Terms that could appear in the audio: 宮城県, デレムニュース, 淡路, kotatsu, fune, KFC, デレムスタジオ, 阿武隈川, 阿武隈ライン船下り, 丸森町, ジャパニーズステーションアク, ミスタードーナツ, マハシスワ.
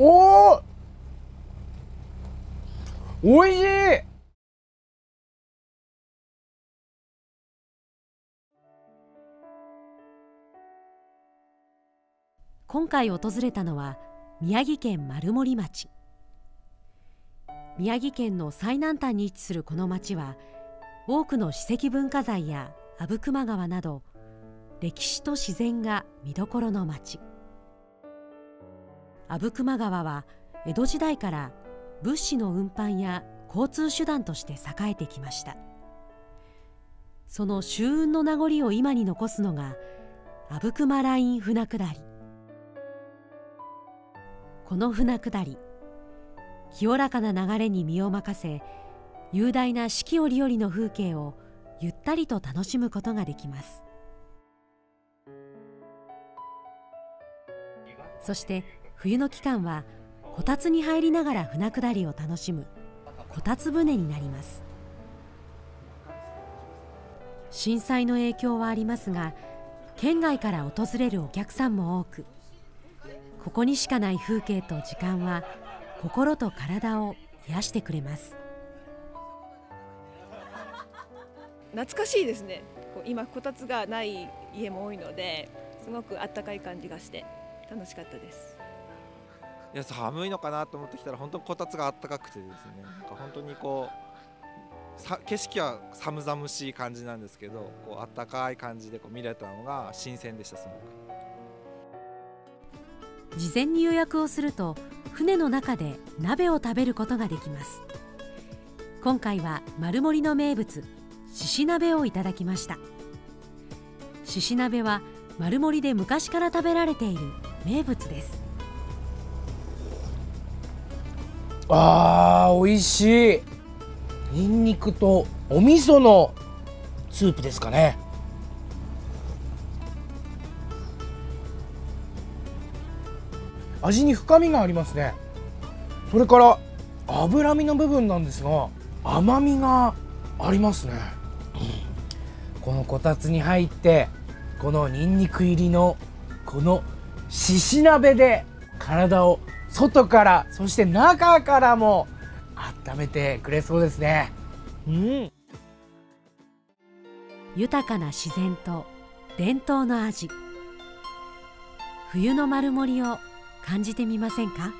おー、おいしい。今回訪れたのは宮城県丸森町。宮城県の最南端に位置するこの町は、多くの史跡文化財や阿武隈川など歴史と自然が見どころの町。阿武隈川は江戸時代から物資の運搬や交通手段として栄えてきました。その舟運の名残を今に残すのが阿武隈ライン船下り。この船下り、清らかな流れに身を任せ、雄大な四季折々の風景をゆったりと楽しむことができます。そして冬の期間はこたつに入りながら船下りを楽しむこたつ船になります。震災の影響はありますが、県外から訪れるお客さんも多く、ここにしかない風景と時間は心と体を癒してくれます。懐かしいですね。今こたつがない家も多いので、すごくあったかい感じがして楽しかったです。いや、寒いのかなと思ってきたら本当にこたつがあったかくてですね、なんか本当にこう景色は寒々しい感じなんですけど、こうあったかい感じでこう見れたのが新鮮でした。すごく事前に予約をすると船の中で鍋を食べることができます。今回は丸森の名物しし鍋をいただきました。しし鍋は丸森で昔から食べられている名物です。あー、美味しい。ニンニクとお味噌のスープですかね。味に深みがありますね。それから脂身の部分なんですが、甘みがありますね。このこたつに入って、このニンニク入りのこのしし鍋で体を外からそして中からも温めてくれそうですね。うん、豊かな自然と伝統の味、冬の丸森を感じてみませんか？